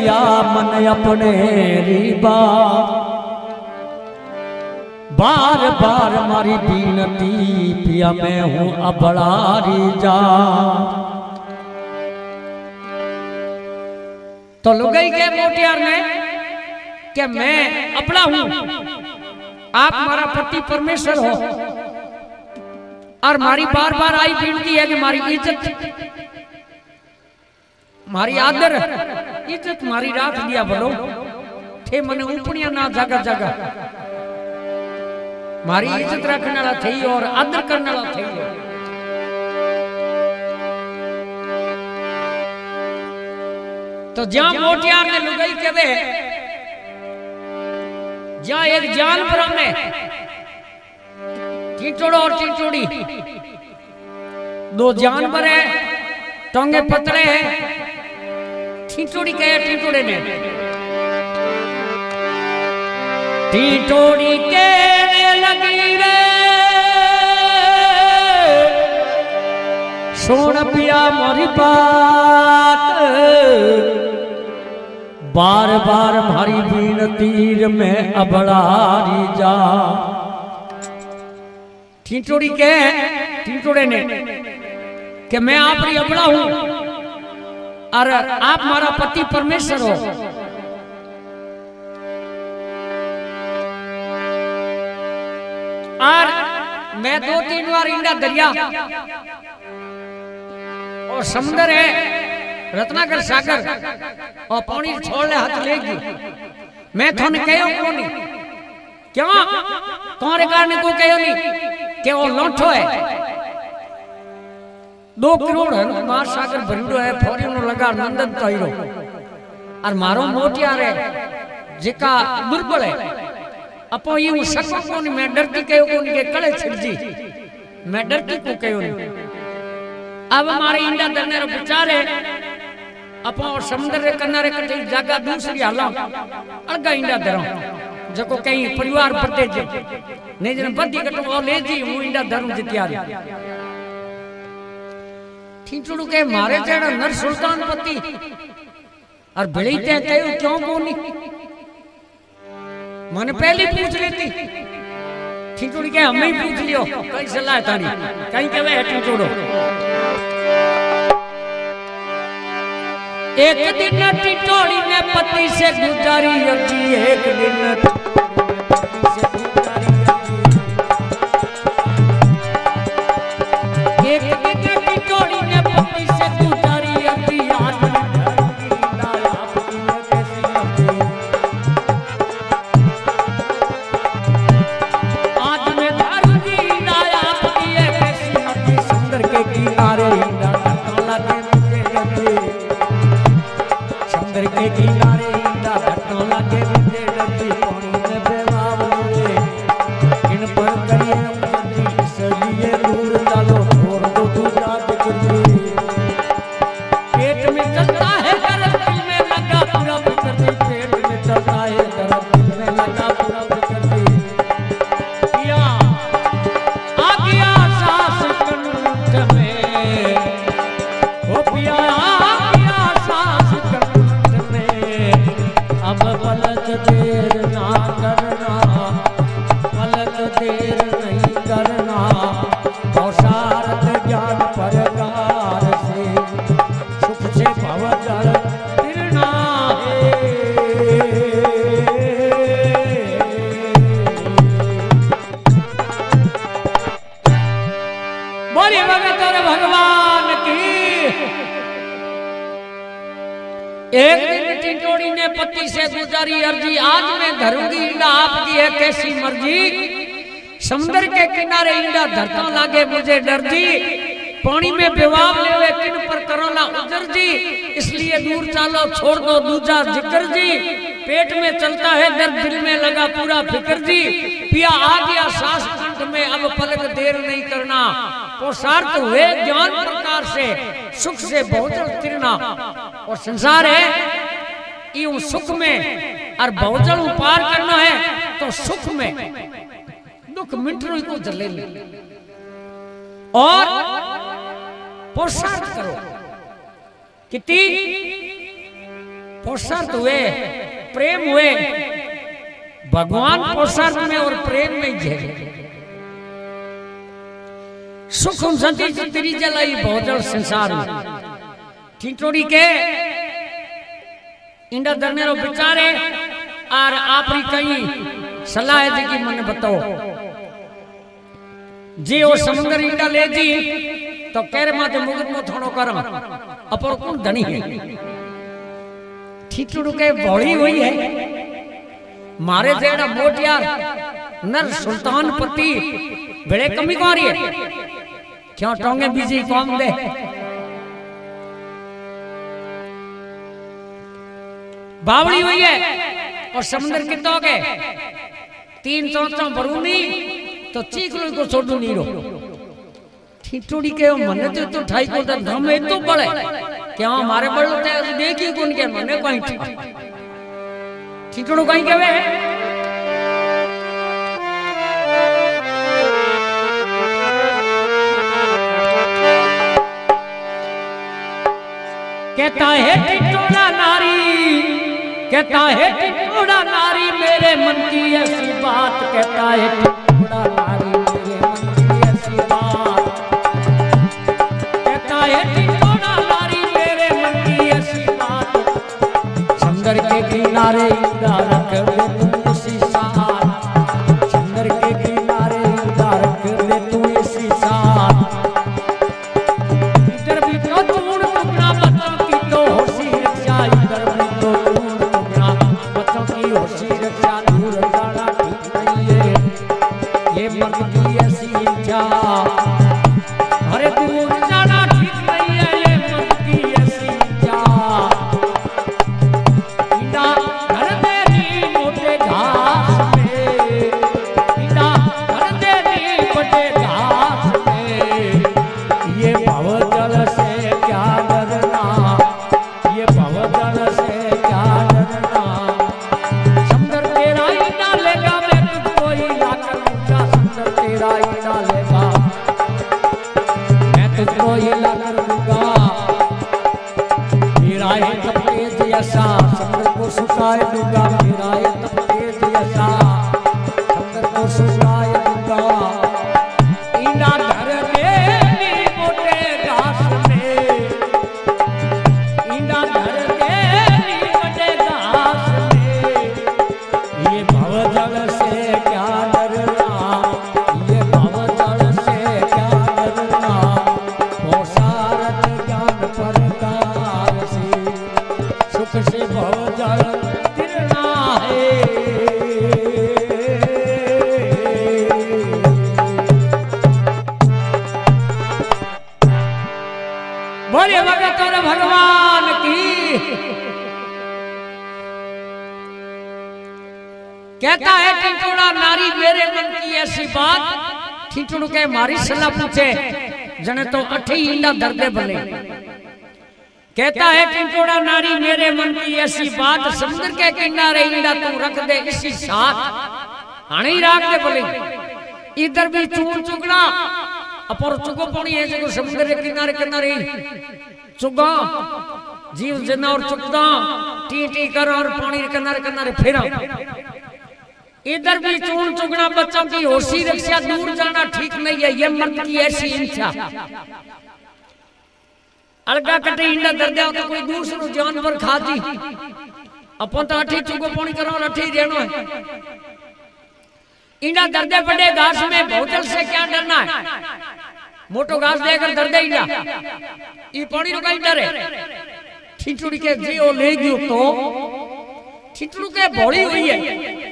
दिया मन अपने रीबा, बार बार मारी बीनती पिया मैं हूँ अबड़ारी जा। तो लुगाई के मोटियार ने कि मैं अपना हूँ, आप मारा पति परमेश्वर हो, और मारी बार बार आई बीनती है कि मारी इज्जत मारी आदर इज्जत मारी राख दिया बोलो थे मने उपनिया ना जगह जगह मारी इज्जत रखने वाला थे और आदर करने वाला थे। तो जहां मोटियार ने लुगाई के वे जहां एक जानवर ने टिंटोड़ा और टिंटोड़ी दो जानवर है, टोंगे पतले हैं, टिंटोड़ी कहे टिंटोड़े ने टिंटोड़ी कहने लगी रे सुन पिया मारी बात, बार बार मारी बीनती में अबड़ारी जा। टिंटोड़ी कहे टिंटोड़े ने कि मैं आपरी अबड़ा हूं और आप मारा पति परमेश्वर हो। और मैं 2-3 बार इंडा दरिया और समुद्र है रत्नाकर सागर और पानी छोड़ने हाथ लेगी, मैं थोन कहो को नहीं क्यों तुम्हारे कारण को कहो नहीं कि वो लौटो है 2 करोड़ हनुमान सागर भरियो है फौरी नो लगा नंदन तोइरो और मारो मोटियार है जिका दुर्बल है अपो यूं सको कोनी मैं डरती कयो कोनी के कले छिड़जी मैं डरती को कयो नहीं। अब मारे इंडा दरने रो विचार है अपो समुद्र रे किनारे कटे जगह दूसरी हला अलगा इंडा धरो जको कई परिवार पटे जे ने जने बदी कटो ओ लेजी हूं इंडा धरू जे तैयार। टिंटोड़ू के मारे जेड़ा नर सुल्तान पति और बड़ी ते कयो क्यों कोनी मन पहली पूछ लेती। टिंटोड़ी के हमें ही पूछ लियो कई सलाह तारी कई केवे है टिंटोड़ो। एक दिन टिंटोड़ी ने पति से गुजारी रखी, एक दिन छोड़ दो दूजा जिक्र जी, पेट में चलता है दर्द दिल में लगा पूरा फिक्र जी, पिया आ गया सांस कंठ में अब पलक देर नहीं करना, पुरुषार्थ हुए ज्ञान प्रकार से सुख से बहुजल तिरना। और संसार है यूं सुख में और बहुजल पार करना है तो सुख में दुख मिटरू को जले ले और पुरुषार्थ करो कितनी पोषर्त हुए, प्रेम हुए, भगवान पोषर्त में और प्रेम में झेले। सुखम संति तेरी जलाई भौजल संसार में टिन्टोङा के इंडा दरनेरो विचारे और आपरी कई सलाह है जी मन बताओ जी वो समुद्र इंडा ले जी तो केर माते मुगत मो थोड़ो कर अपर कौन धनी है। टिन्टोङा के बौड़ी हुई है मारे जेड़ा मोट यार नर सुल्तान पति बड़े कमी कुआरी है क्यों टोंगे बीजी कौम दे बावड़ी हुई है और समुद्र के तोगे 300 भरूनी तो चीकलू को छोड़ू नीरो। टिन्टोङा के मने तो ठाई को धम है तो बड़े क्या हमारे बड़े देखी कौन के मने कहीं टिन्टोङा कहीं के वे कहता है टिन्टोङा नारी, कहता है टिन्टोङा नारी मेरे मन की ऐसी बात, कहता है टिन्टोङा नारी मेरे मन की ऐसी बात, कहता है टिन्टोङा नारी मेरे मन की ऐसी बात। समुद्र के किनारे इंदा रख ले तू इसी साथ, समुद्र के किनारे इंदा रख ले तू इसी साथ। कहता है टिन्टोङा नारी मेरे मन की ऐसी बात। टिन्टोङा के मारी सलाह पूछे जने तो अठी इंडा दर्दे बने। कहता है टिन्टोङा नारी मेरे मन की ऐसी बात, समुद्र के किनारे इंडा तू रख दे इसी साथ। हाने राख दे बोले इधर भी चूर चुगना अपर चुगो पणी है जो समुद्र के किनारे किनारे चुगा जीव जनावर चुगदा टी टी कर और पानी के किनारे किनारे फेरा। इधर भी चून चुगना बच्चों की होशी रक्षा दूर जाना ठीक नहीं है, ये मर्द की ऐसी इच्छा। अलगा कटे इंडा दर्द तो कोई दूसरा जानवर खाती अपन तो अठी चुगो पानी करो और अठी रहना है। इंडा दर्द बड़े घास में भौचल से क्या डरना है, मोटो घास देकर दर्द इंडा ये पानी रुका इंडा रे। टिन्टोङा के जी ओ ले गयो तो टिन्टोङा के बौड़ी हुई है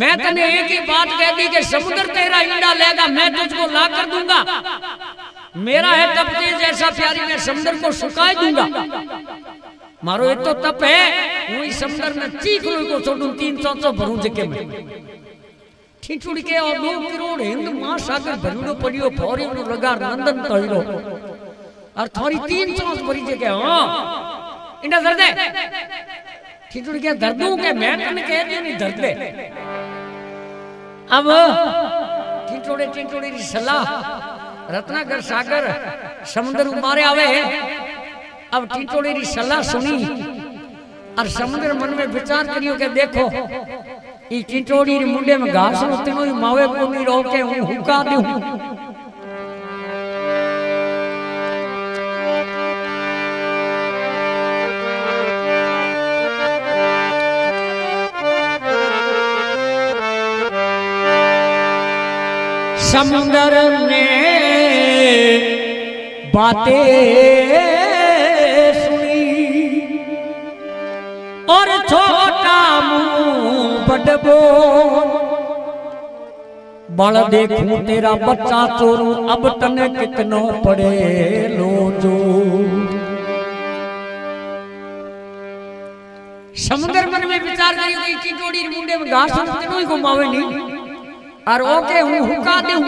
मैं तने एक ही बात कह दी कि समुद्र तेरा इंडा लेगा मैं तुझको ला कर दूंगा। मेरा है तप तेज ऐसा प्यारी मैं समुद्र को सुखाए दूंगा। मारो ये तो तप है वही समुद्र में चीकलू को छोड़ू 300 भरू जके में। टिन्टोङा के और 2 करोड़ हिंद महासागर भरूनो पड़ियो भौरी नो लगा नंदन तळियो और थोड़ी 300 भरी जके हां इंडा दर्दे। टिन्टोङा के दर्दू के मैं तने कह दियो नहीं दर्दे। अब टिन्टोङा री सलाह रत्नागर सागर समुद्र उमारे आवे। अब टिन्टोङा री सलाह सुनी और समुद्र मन में विचार करियो के देखो ई टिटोड़ी रे मुंडे में घास उतनो ई मावे कोनी रोके हूं हुका देऊ समुद्र में बातें और छोटा मुंह बड़बोल बड़ देखूं तेरा बच्चा चोरूं अब तने कितनो पड़े लो जो। समुद्र मन में विचार करी टिटोड़ी मुंडे में घास तनोई को मावे नी और ओके हूं हुका देऊ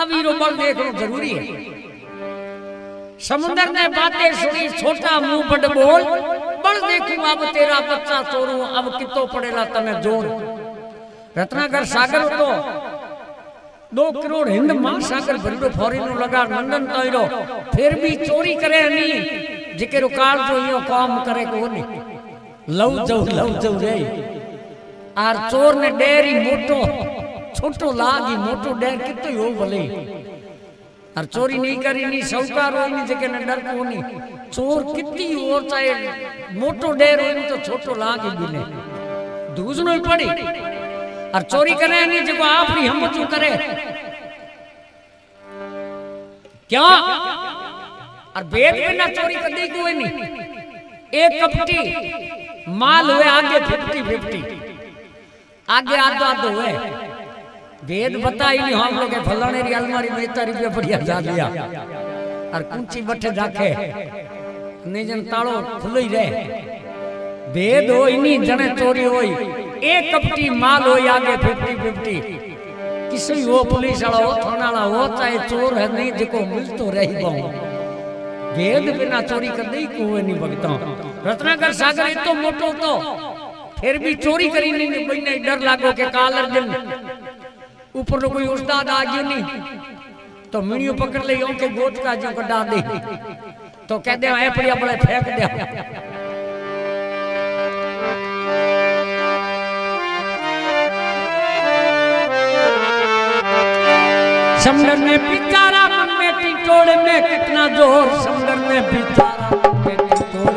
अब ईरो बड़ देखो जरूरी है। समुद्र ने बातें सुनी छोटा मुंह बड़बोल बड़ देखूं अब तेरा बच्चा चोरूं अब कितो पड़ेला तने जोर। रत्नागर सागर तो 2 करोड़ हिंद महासागर भरलो फॉरेनो लगा नंदन तोइरो फिर भी चोरी करे नहीं जिके रुकाल जो यो काम करे कोनी लव जव रे आर चोर ने डेरी मोटो छोटो लागी मोटो डेर कितो हो भले और चोरी नहीं करी नहीं सौकार होनी जके ने डर कोनी चोर कितनी और चाहे मोटो डेर होन तो छोटो लागे बिने दूजनो ही पड़ी और चोरी करे नहीं जको आपरी हमचू करे क्या और बेद बिना चोरी कदी कोई नहीं एक कपटी माल हुए आगे 50-50 आगे आधा-आधा हुए वेद बताई नहीं हम लोग के फलाने री अलमारी में 70 रुपया बढ़िया जा लिया और कुंची बठे राखे नेजन तालो खुलई रहे वेद हो इनी जने चोरी होई एक कपटी माल हो आगे 50-50 किसी हो पुलिस वाला हो थाना वाला हो चाहे चोर है नहीं जिको मिलतो रही बो वेद बिना चोरी कर नहीं कोई नहीं भगता। रत्नागर सागर इतो मोटो तो फिर भी चोरी करी नहीं बने डर लागो के काल अर्जुन ऊपर लो कोई उस्ताद आ गयो नहीं तो मिणियो पकड़ ले यो के गोट का जो कटा दे तो कह दे ए पड़िया बड़े फेंक दे। समुद्र में पिचारा मन में टिटोड़ में कितना जोर समुद्र में पिचारा मन में टिटोड़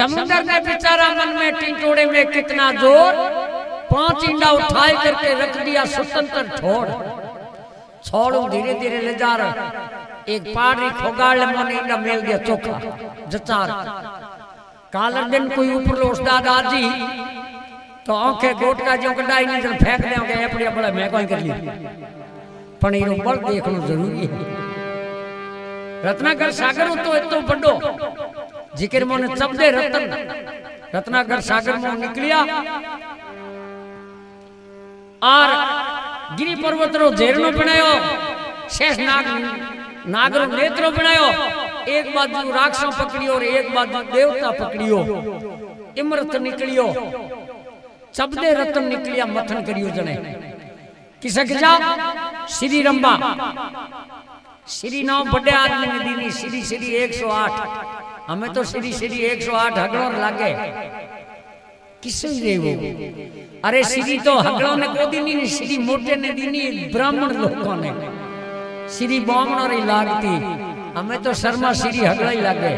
समुद्र ने बेचारा मन में टिंटोड़े में कितना जोर 5 इंडा उठाए करके रख दिया स्वतंत्र छोड़ छोड़ू धीरे धीरे ले जा रहा एक पाड़ी खोगाल मन इंडा मेल गया चोखा जचार कालर दिन कोई ऊपर लो उस्ताद आजी तो आंखें गोट का जो कटाई नहीं जन फेंक दे के अपने बड़ा मैं कोई कर ली पण इनो बल देखनो जरूरी है। रत्नागर सागर तो इतो बड़ो जिकर मोने चपदे रतन रत्नागर सागर मों निकलिया और गिरी पर्वत रो झेरनो बनायो शेष नाग नागरो नेत्रो बनायो एक बाजू राक्षस पकड़ियो और एक बाजू देवता पकड़ियो इमरत निकलियो सबदे रतन निकलिया मथन करियो जने किसक जा श्री रंबा श्री नाम बड़े आदमी ने दीनी श्री श्री 108 हमें तो श्री श्री 108 हगड़ों लागे किसे दे वो अरे श्री तो हगड़ों ने को दीनी ने श्री मोटे ने दीनी ब्राह्मण लोगों ने श्री ब्राह्मण री लागती हमें तो शर्मा श्री हगड़ा ही लागे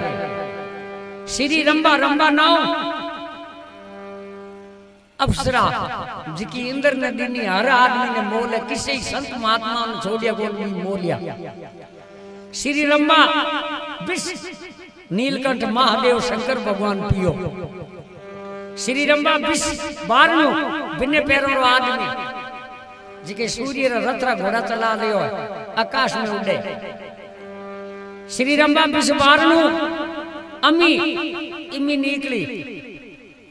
श्री रंबा रंबा नाम अप्सरा जिकी इंद्र ने दीनी हर आदमी ने मोल है किसी संत महात्मा ने छोड़िया को मोलिया श्री रंबा विश्व नीलकंठ महादेव शंकर भगवान पियो श्री रंबा विश्व बारनो बिने पैरों रो आदमी जिके सूर्य रा रथरा घोड़ा चला रहे हो आकाश में उड़े श्री रंबा विश्व बारनो अमी इमी निकली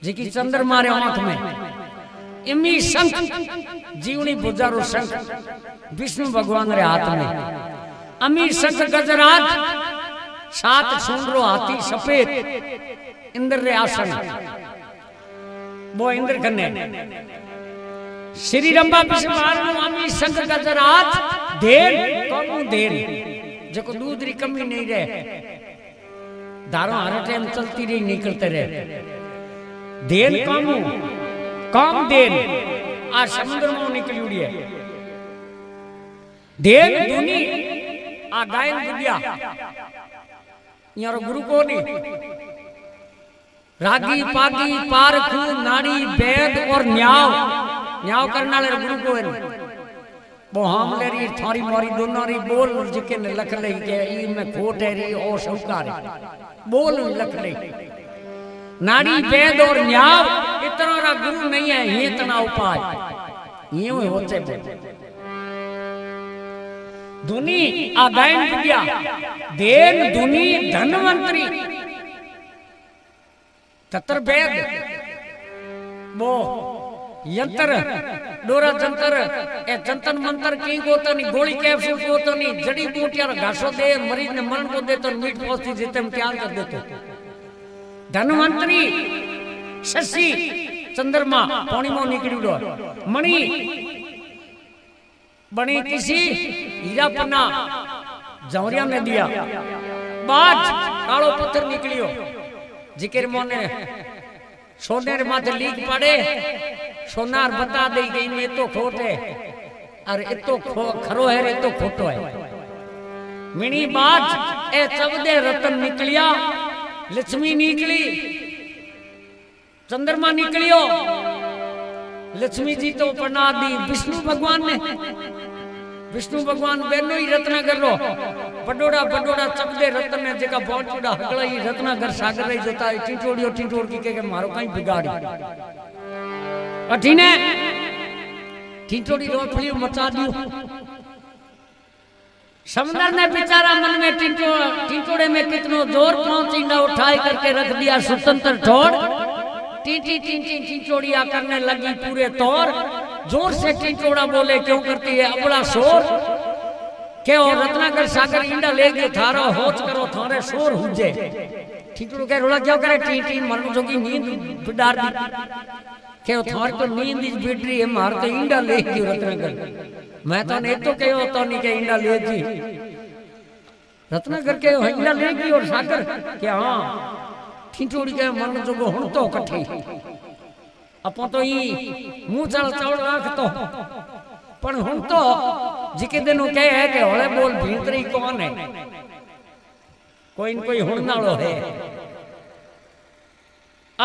जिकी चंद्र मारे आंख में इमी शंख जीवनी बुजारो शंख विष्णु भगवान रे हाथ में अमी शंख गजराज सात सुंदरो हाथी सफेद इंद्र रे आसन वो इंद्र कने श्री रंबा विश्वार अमी शंख गजराज देर कमू देर जको दूध री कमी नहीं रहे धारो हर टाइम चलती रही निकलते रहे देन कामू काम देन आ समुद्र में निकली उड़ी है देन दुनी आ गायन गुड़िया यारो गुरु को नहीं रागी पागी पारखू नाड़ी वेद और न्याव न्याव करने वाले गुरु को है वो हमले री थारी मारी दोनों री बोल जिके ने लख ले के ई में खोट है री और शौकार बोल लख ले नाड़ी वेद और न्याव इतना रा गुरु नहीं है ये इतना उपाय ये होते धुनी आगायन विद्या देन धुनी धनवंतरी तत्र वेद वो यंत्र डोरा जंतर ए जंतर मंत्र की गोता नहीं गोली कैप्सूल गोता नहीं जड़ी बूटियां घासो दे मरीज ने मन को दे तो मीट पोस्ती देते हम तैयार कर देते धनवंतरी शशि चंद्रमा पौर्णिमा निकलियो मणि बनी किसी हीरा पन्ना जौरिया ने दिया बाद कालो पत्थर निकलियो जिकेर मोने सोने रे माथे लीक पड़े सोनार बता दे गई में तो खोट है अरे इतो खरो है रे तो खोटो है मिनी बाद ए चौदह रतन निकलिया लक्ष्मी निकली चंद्रमा निकलियो लक्ष्मी जी तो बना दी विष्णु भगवान ने विष्णु भगवान बेनो ही रत्नागर रो बडोड़ा बडोड़ा चपदे रत्न ने जगह बहुत चुड़ा हगला ही रत्नागर सागर रही जता है टिन्टोड़ियो टिन्टोड़ की के मारो कहीं बिगाड़ी अठीने टिन्टोड़ी रोटली मचा दियो समंदर ने बेचारा मन में टिंटोड़े में कितनों जोर पहुंचींदा उठाई करके रख दिया स्वतंत्र ठोड़ टीटी टीटी टिंटोड़िया करने लगी पूरे तौर जोर से टिंटोड़ा बोले क्यों करती है अबला शोर के और रत्नागर सागर इंडा लेके थारो होच करो थारे शोर हुजे टिंटोड़ के रोला क्या करे टीटी मन जोगी नींद बिडार दी के थार तो नींद इज बिडरी है मार के इंडा लेके रत्नागर मैं तो नहीं तो कहो तो नहीं के इंडा ले जी रत्नागर के इंडा ले की और सागर के हां ठिठोड़ी के मन जोगो हण तो कठे अपन तो ई मुंह चल चौड़ राख तो पण हण तो जिके दिनो कहे है के होले बोल भीतरी कौन है कोई न कोई हण नालो है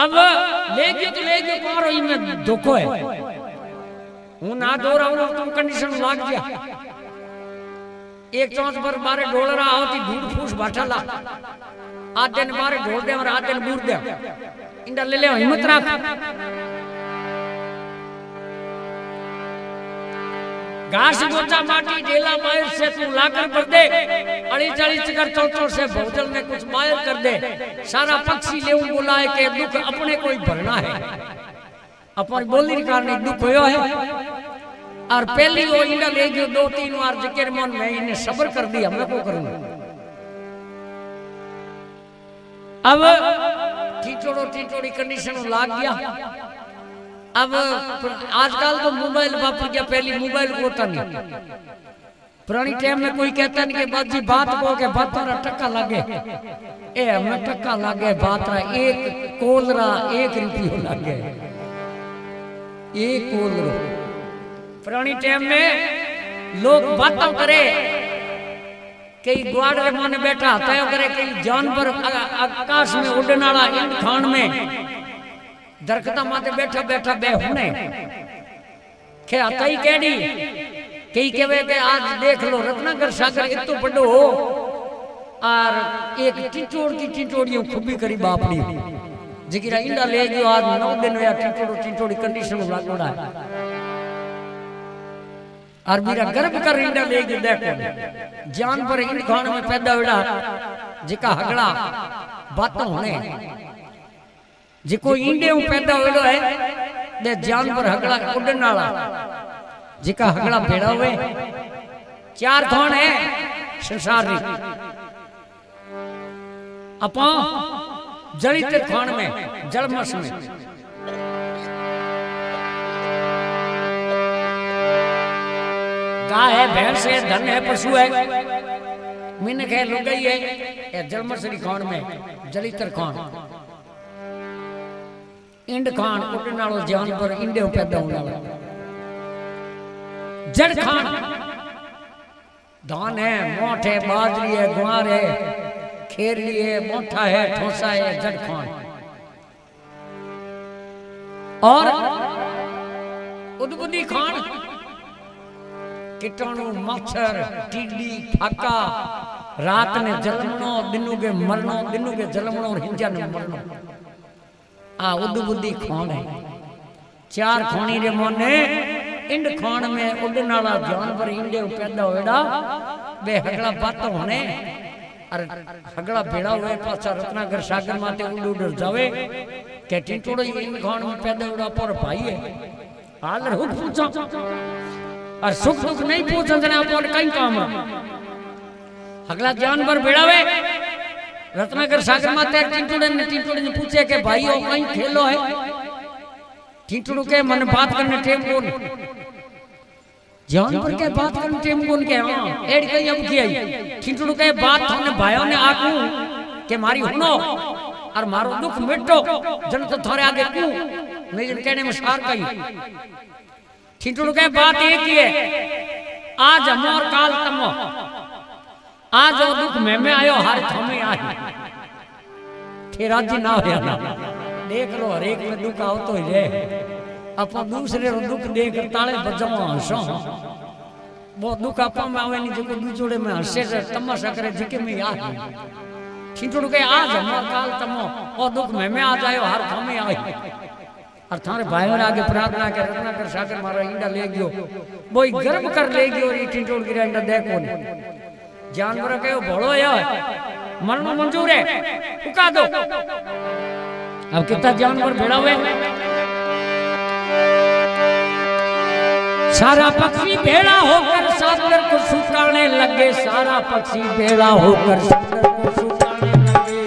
अब ले गयो कोरो ई में धोखो है हूं ना दो रहा तुम कंडीशन लाग जा एक चौंस पर बारे ढोल रहा हो ती धूल फूस बाटा ला आधे ने बारे ढोल दे और आधे ने बूर दे इंडा ले ले हिम्मत रख घास गोचा माटी डेला मायर से तू लाकर कर दे अड़ी चली चिकर चौचों से भोजन में कुछ मायर कर दे सारा पक्षी ले बुलाए के दुख अपने कोई भरना है अपन बोली कारण दुख होयो है और पहली वो इंडा ले जो दो तीन बार जिक्र मन में इन्हें सब्र कर दिया मैं को करूंगा अब टीटोड़ी कंडीशन लाग गया अब आजकल तो मोबाइल वापर गया, पहले मोबाइल होता नहीं। पुरानी टाइम में कोई कहता नहीं कि बात जी बात को के बात रा टक्का लागे, ए हमें टक्का लागे बात रा, एक कोल रा एक रुपया लागे, एक कोल रो। पुरानी टाइम में लोग बातों करे कई ग्वाड़ रे माने बैठा तय करे, कई जानवर आकाश में उड़ने वाला इन खान में दरखता माते बैठा बैठा बे हुने के आताई केडी कई केवे के आज देख लो रत्नागर सागर इतो बड़ो हो और एक टिटोड़ की टिटोड़ियों खूबी करी बापड़ी जकीरा इंडा ले गयो। आज 9 दिन या टिटोड़ टिटोड़ी कंडीशन में लागोड़ा और मेरा गर्भ कर इंडा ले गयो। देखो जानवर इन खान में पैदा होड़ा जिका हगड़ा बातों होने जिको इंडे पैदा होलो है दे जानवर हगड़ा उड़न वाला जिका हगड़ा भेड़ा हुए चार कौन है संसार री अपा जलित खान में जलमस में गाय है भैंस है धन है पशु है मिनक है लुगाई है ये जलमस री खान में जलितर खान इंड खान उड़न वालो जानवर इंडे पैदा होने वाला जड़ खान धान है मोठ है बाजरी है गुआर है खेरली है मोठा है ठोसा है जड़ खान। और उद्बुदी खान कीटाणु मच्छर टीडी फाका रात ने जलमनो दिनों के मरनो दिनों के जलमनो और हिंजा ने मरनो आ उद्बुद्धि खान है। चार खानी रे मोने इंड खान में उड़न वाला जानवर इंडे पैदा होएड़ा बे हगड़ा बात होने और हगड़ा भेड़ा हुए पाछा रत्नागर सागर माते उड़ उड़ जावे के टिटोड़ो इंड खान में पैदा होड़ा पर भाई है हाल रुक पूछो और सुख दुख नहीं पूछन जने अपन कई काम हगड़ा जानवर भेड़ावे रत्नागर सागर माते टिंटोड़े ने पूछे के भाई ओ कई खेलो है। टिंटोड़ो के मन बात करने टेम कोन जानवर के बात करने टेम कोन के हां एड़ी कई अब की आई टिंटोड़ो के बात थाने भाइयों ने आकू के मारी हुनो और मारो दुख मिटो जन तो थारे आगे क्यों मैं जन कहने में सार कई। टिंटोड़ो के बात एक ही है आज हमर काल तमो आज ओ दुख में आयो हर थमे आई तेरा जी ना होया ना देख लो हर एक में दुख आवतो ही रहे अपन दूसरे रो दुख देख ताले बजवा हंसो वो दुख अपन में आवे नहीं जको दूजोड़े में हंसे से तमाशा करे जिके में याद टिंटोड़ो के आज हमर काल तमो और दुख में आ जायो हर थमे आई और थारे भाईयों आगे प्रार्थना के रत्नागर सागर मारा इंडा ले गयो बोई गर्म कर ले गयो री टिंटोड़ गिरा इंडा देखो ने जानवर कयो भोलो है मरनो मंजूर है उका दो। अब कितना जानवर भेड़ा हुए सारा पक्षी भेड़ा होकर सागर को सुखाने लगे सारा पक्षी भेड़ा होकर सागर को सुखाने लगे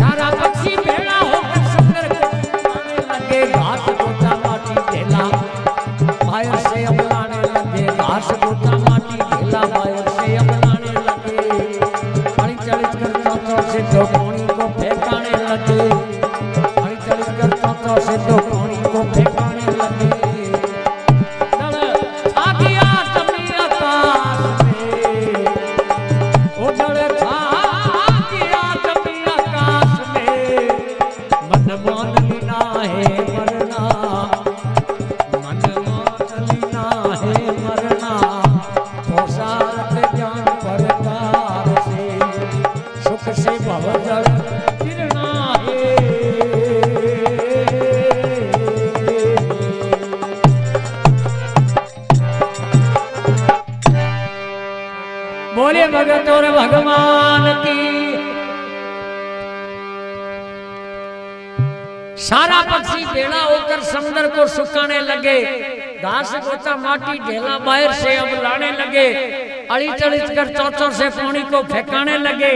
सारा पक्षी भेड़ा होकर सागर को सुखाने लगे घास गोता माटी ढेला बायर से अपनाने लगे घास गोता माटी ढेला बायर से अपनाने लगे पानी चढ़ कर तो से दो सारा पक्षी भेड़ा होकर समुद्र को सुखाने लगे घास गोता माटी ढेला बाहर से अब लाने लगे अड़िच अड़िच कर चौचों से पानी को फेंकाने लगे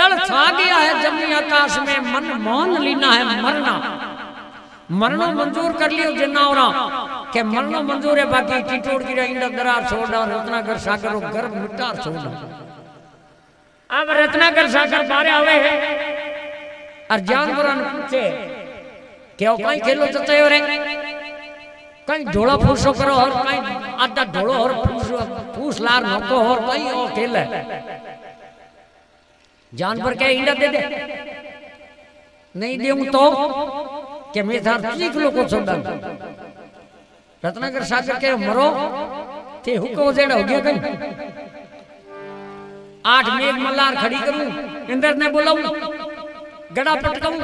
दल छा गया है जमीन आकाश में मन मान लेना है मरना मरनो मंजूर कर लियो जन्नावरा के मरनो मंजूर है, बाकी टिटोड़ की रंगड़ दरार छोड़ना, रत्नाकर सागर गर्भ मिटार छोड़ना। अब रत्नाकर सागर बारे आवे है और जानवरन पूछे के ओ काई खेलो चते रे, काई ढोला फूसो करो और काई आधा ढोलो और फूस लार नको और काई और खेले। जानवर के इंडा दे दे, नहीं देऊं तो के मैं धरती के लोगों को छोड़ा। रत्नाकर सागर के मरो थे हुको जेड़ा हो गया कहीं आठ मेघ मल्लार खड़ी करूं, इंद्र ने बोला गड़ा पटकाऊं,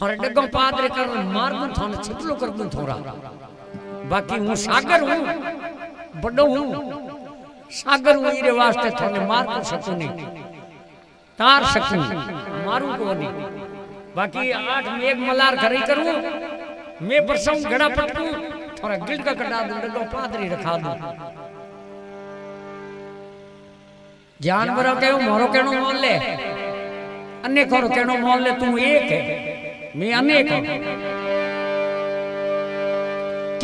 थोड़े डगों पादरे कर मार दूं, थोड़े छिपलो कर दूं थोड़ा, बाकी हूं सागर हूं, बड़ो हूं सागर हूं, इरे वास्ते थोड़े मार कर सकूं नहीं, तार सकूं मारूं को नहीं, बाकी आठ मेघ मलार खरी करूं, मैं बरसाऊं गड़ा पटकूं, थोड़ा गिल का कटा दूं, डगो पादरी रखा दूं। जानवरों के मोरो केनो मोल ले, अन्य करो केनो मोल ले, तू एक है मैं अनेक हूं।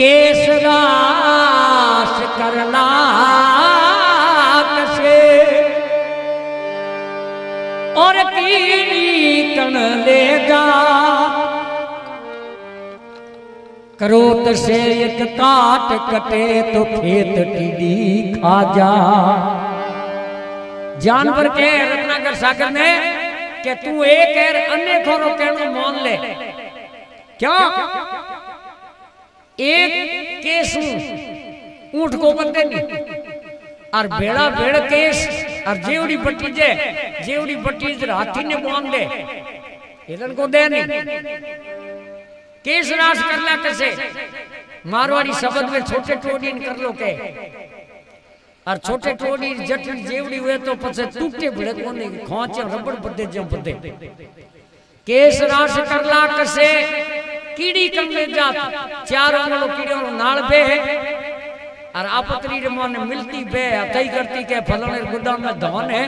केस रास करला कसे और तीनी कण लेगा, क्रोध से एक काट कटे तो खेत टीडी खा जा। जानवर के रत्नाकर सागर ने के तू एक है अन्य खोरो कहना मान ले, क्या एक केस ऊंट को बंदे नहीं और बेड़ा बेड़ केस और जेवड़ी बट्टी जे जेवड़ी बट्टी इधर हाथी ने बांध दे हिरन को दे नहीं, केस रास कर ला कैसे मारवाड़ी शब्द में छोटे टोडी कर लो के और छोटे टोडी जटिल जेवड़ी हुए तो पसे टूटे भड़े को नहीं खोचे रबड़ बदे जम बदे। केस रास कर ला कैसे कीड़ी कम ले जात चार अंगलो कीड़े नाल पे है और आपतरी रमान मिलती बे तय करती के फलाने गोदाम में धान है,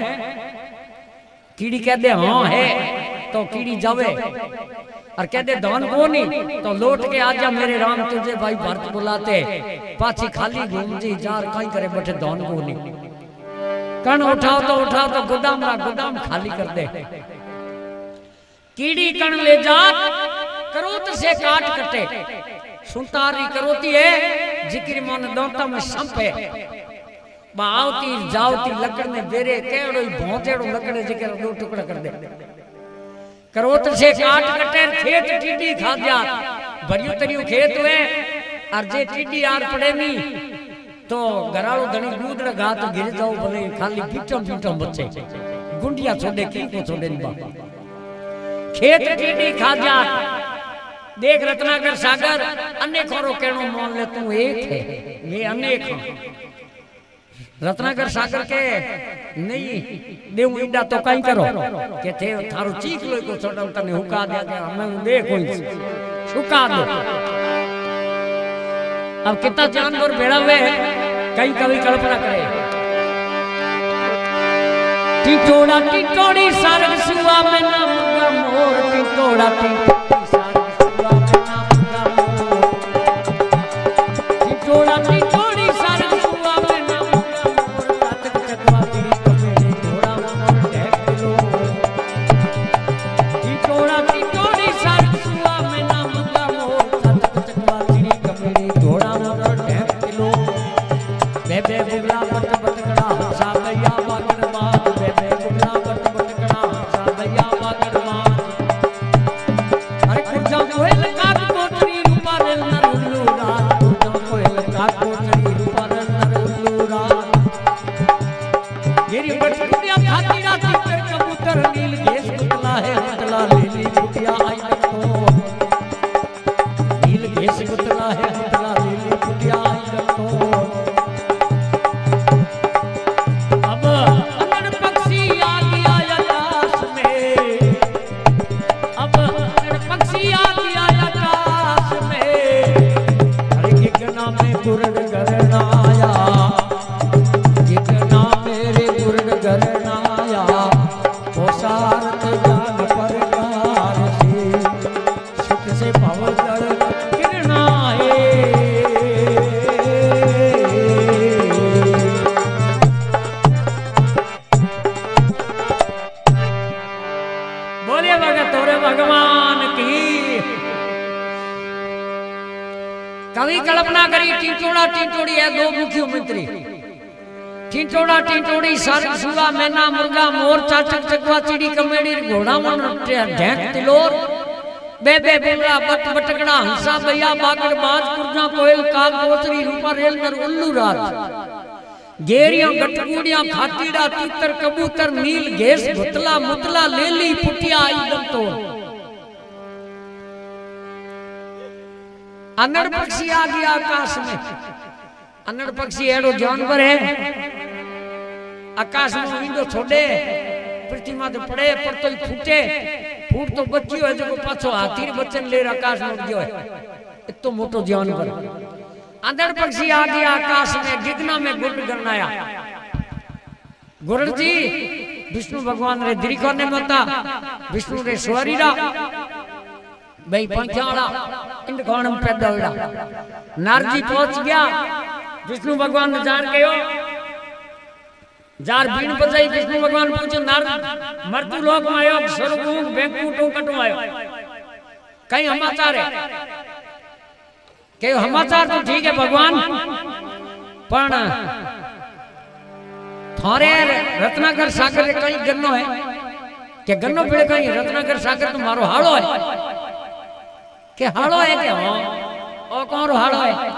कीड़ी कह दे हाँ है तो कीड़ी जावे और कह दे धान को नहीं तो लौट के आजा मेरे राम तुझे भाई भारत बुलाते, पाछी खाली घूम जी जार कहीं करे बैठे धान को नहीं, कण उठाओ तो गोदाम ना गोदाम खाली कर दे। कीड़ी कण ले जात क्रोध से काट कटे, सुनतारी करोती है जिक्र मन दौता में संपे बावती जावती लकड़ने बेरे केड़ो भोंतेड़ो लकड़े जिक्र दो टुकड़ा कर दे। करोत से काट कटे खेत टिड्डी खा जा, भरियो तरियो खेत हुए और जे टिड्डी यार पड़े नी तो घरालो धनी दूध रे घात गिर जाओ भले खाली बिटम बच्चे गुंडिया छोड़े की को छोड़े बाबा खेत टिड्डी खा जा। देख रत्नाकर सागर अनेक खोरो कहनो मान ले, तू एक है मैं अनेक हूं। रत्नाकर सागर के नहीं दे इंडा तो कहीं करो के थे थारो चीख लो को छोड़न तने हुका दे दे हमें दे कोई हुका दो। अब कितना जानवर भेड़ा हुए है कहीं कभी कल्पना करे। टिन्टोङा टिन्टोड़ी सारग सुआ में ना मुर्गा मोर, टिन्टोङा टिन्टोड़ी सारग कल्पना करी टिन्टोङा टिन्टोड़ी है दो मुख्यमंत्री, टिन्टोङा टिन्टोड़ी सारंग सुगा मैना मुर्गा मोर चाचक चकवा चिड़ी कमेड़ी घोड़ा मन ढेंक तिलोर बेबे बुमरा बट बटकड़ा हंसा भैया बागड़ बाज कुर्जा कोयल काग कोचरी रूपा रेल नर उल्लू राज गेरिया गटगुड़िया खातीड़ा तीतर कबूतर नील घेस भुतला मुतला लेली पुटिया एकदम तोड़ अनर पक्षी आ गया आकाश में। अनर पक्षी एडो जानवर है आकाश में विंडो छोड़े पृथ्वी माते पड़े पर तो फूटे फूट तो बच्चियो है जो पाछो हाथी बच्चन ले आकाश में उड़ गयो है इतो मोटो जानवर। अनर पक्षी आ गया आकाश में गिगना में गुड गनाया गुरु जी विष्णु भगवान रे दिरी करने मता विष्णु रे स्वरीरा भाई पंचाड़ा इंद कौणम पैदा होया नारजी पहुंच गया विष्णु भगवान ने जार कयो जार बीन बजाई विष्णु भगवान पूछो नार मर्तु लोक में आयो स्वर्गूक बेंकूटो कटो आयो कई समाचार है के समाचार तो ठीक है भगवान पण थारे रत्नाकर सागर रे कई गन्नो है के गन्नो पड़े कई रत्नाकर सागर तो मारो हालो है के हाड़ो है के हां ओ कौन रो हाड़ो है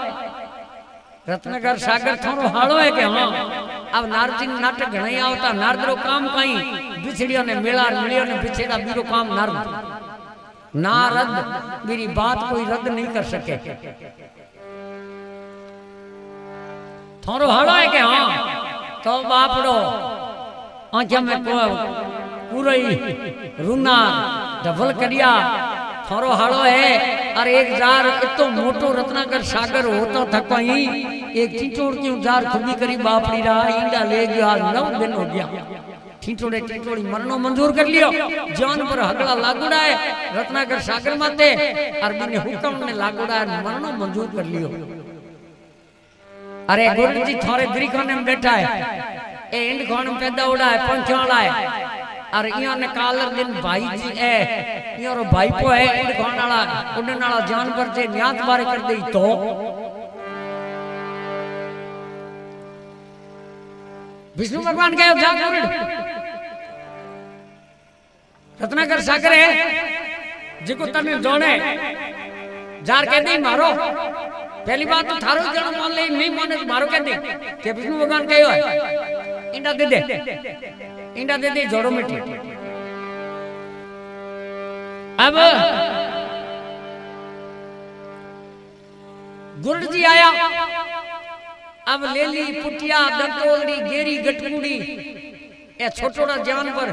रत्नगर सागर थारो हाड़ो है के हां। अब नारजी नाटक घणई आवता नारदरो काम कई बिछड़ियो ने मेला मिलियो ने बिछड़ा बीरो काम नारद नारद मेरी बात कोई रद्द नहीं कर सके थारो हाड़ो है के हां। तो बापड़ो आंखे में को पूरी रुना डबल करिया थारो हालो है और एक जार इतो मोटो रत्नाकर सागर होता थको ही एक टिन्टोड़ की जार खुदी करी बापड़ी रहा इंडा ले गया 9 दिन हो गया टिन्टोड़े टिन्टोड़ी मरनो मंजूर कर लियो जान पर हगला लागुड़ा है रत्नाकर सागर माते और बिने हुक्म ने लागुड़ा है मरनो मंजूर कर लियो। अरे गुरु जी थारे दरी खाने में बैठा है ए इंड खाने में पैदा उड़ा है पंचाला है और इयां ने कालर दिन भाई जी है इयां रो भाई को है इन घोणाला उडनाला जानवर जे न्यात बारे कर दई तो विष्णु भगवान कहे जा गुरड रत्नाकर सागर है जिको तने जोणे जार कह दई मारो पहली बात तो थारो जण मान ले नहीं माने मारो कह दई के विष्णु भगवान कहो इंडा दे दे इंडा दे दे जोड़ो मिठी। अब गुरु जी आया अब लेली पुटिया दंतोलड़ी गेरी गटकुड़ी ए छोटोड़ा जानवर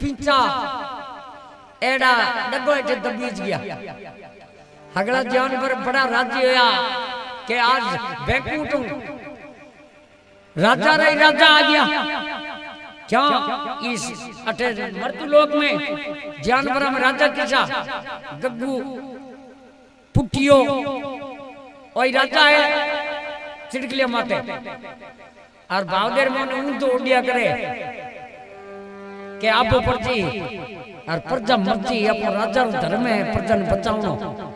पिंचा एड़ा डगो जे दबीज गया हगड़ा जानवर बड़ा राज्य होया के आज बैकुटू राजा रही राजा आ गया क्यों इस अठे मृत्यु लोक में जानवर में राजा किसा गग्गू पुटियो और राजा है चिड़कलिया माते और बावदेर मन ऊंधो उड़िया करे के आप परजी और प्रजा मर्जी अपना राजा धर्म है प्रजा ने बचावनो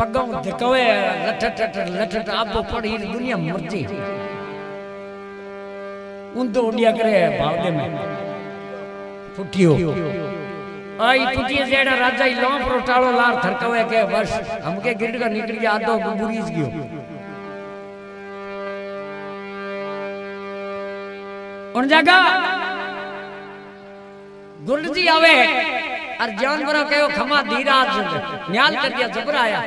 पगों दिकवे लटट लटट आपो पड़ी दुनिया मर्जी उंदो उड़िया करे भावदे में फुटियो आई फुटिये जेड़ा राजा ही लों प्रोटालो लार थरकवे के बस हमके गिरड का निकल गया आदो बुरीज गयो उन जगह गुरु जी आवे और जानवरों के खमा धीराज न्याल कर दिया जबराया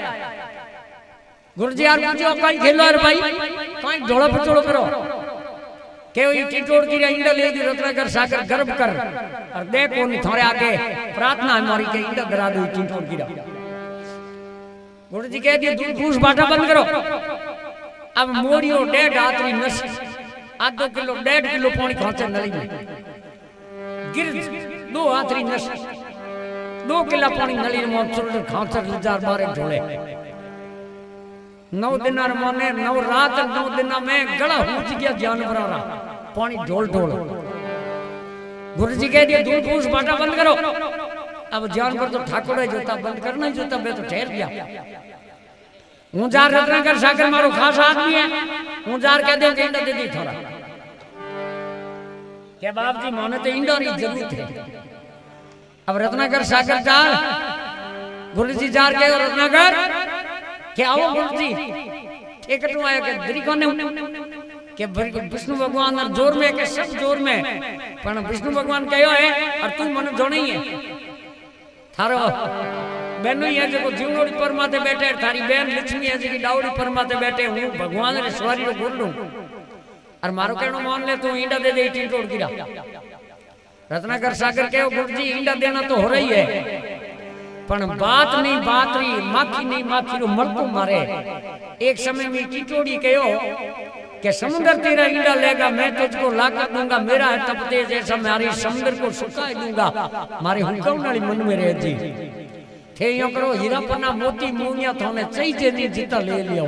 गुरुजी यार पूछो कहीं खेलो यार भाई कहीं ढोला पचोड़ो करो के ये टिटोड़ की इंडा ले दी रत्नाकर सागर गर्भ कर और देख उन थारे आगे प्रार्थना हमारी के इंडा धरा दो टिटोड़ की गुरुजी कह दिए दूध फूस बाटा बंद करो। अब मोरियो डेढ़ आतरी नस आधो किलो 1.5 किलो पानी खांचे नली में गिर 2 आतरी नस 2 किला पानी नली में छोड़ खांचर लजार बारे ढोले 9 दिनार माने 9 रात 9 दिना में गला हुज गया जानवर रा पानी ढोल ढोल गुरु जी कह दिए दूध फूस बाटा बंद करो। अब जानवर तो ठाकुर है जोता बंद करना ही जोता बे तो ठहर गया हूं जार रत्नाकर सागर मारो खास आदमी है, हूं जार कह दे इंडा दे दी थोड़ा के बाप जी माने तो इंडा री जरूरत है। अब रत्नाकर सागर जार गुरु जी जार के रत्नाकर के आओ गुरु जी एक टू आया के दरी कोने के विष्णु भगवान और जोर में के सब जोर में पण विष्णु भगवान कहो है और तू मन जोणी है थारो बहनों ही है जो जीवनोड़ी परमाते बैठे थारी बहन लक्ष्मी है जी की डाउड़ी परमाते बैठे हूँ भगवान रे सवारी रो बोल लूँ और मारो कहना मान ले तू ईंडा दे दे टिन्टोङ गिरा रत्नाकर सागर कहो गुरु जी ईंडा देना तो हो रही है पर बात नहीं बात रही माखी नहीं माखी रो मरको मारे। एक समय में टिन्टोङ कहो के समुद्र तेरा ईंडा लेगा मैं तुझको लाकर दूंगा मेरा है तपते जैसा मारी समुद्र को सुखा दूंगा मारे हुक्म नाली मन में रह जी थे यो करो हीरा पन्ना मोती मूंगिया थाने चाहिए जेनी जीता ले लियो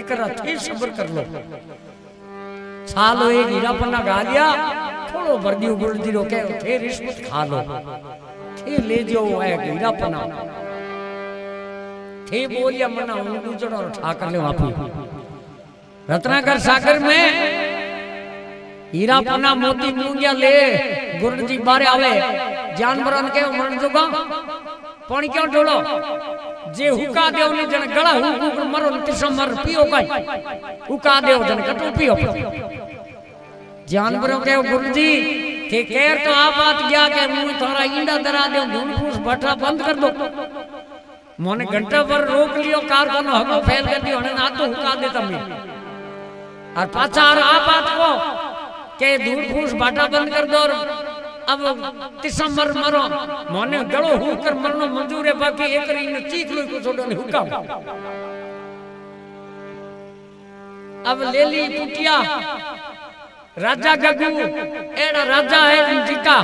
एकरा थे सब्र कर लो साल होए हीरा पन्ना गालिया थोड़ो वर्दी गुड़ जी रोके थे रिश्वत खा लो थे ले जो है हीरा पन्ना थे बोलिया मना उन गुजड़ो उठा कर ले वापी रत्नाकर सागर में हीरा पन्ना मोती मूंगिया ले गुरु जी बारे आवे जानवरन के मरण जोगा पानी क्यों ढोलो जे हुका देव ने जन गला हुकु मरो न तिसो मर पियो काई हुका देव जन कटो पियो जानवरों के गुरु जी के केर तो आप बात गया के मुंह थारा ईंडा दरा दे धून फूस भटरा बंद कर दो मोने घंटा भर रोक लियो कारखानो हको फैल कर दियो ने ना तो हुका दे तमे और पाछा और आप बात को के धून फूस भटरा बंद कर दो। अब तिसमर मरो मोने गलो होकर मरनो मंजूर है बाकी एक रीन चीख लो को छोड़ो ने हुक्म। अब ले ली टूटिया राजा गगू एड़ा राजा है जिका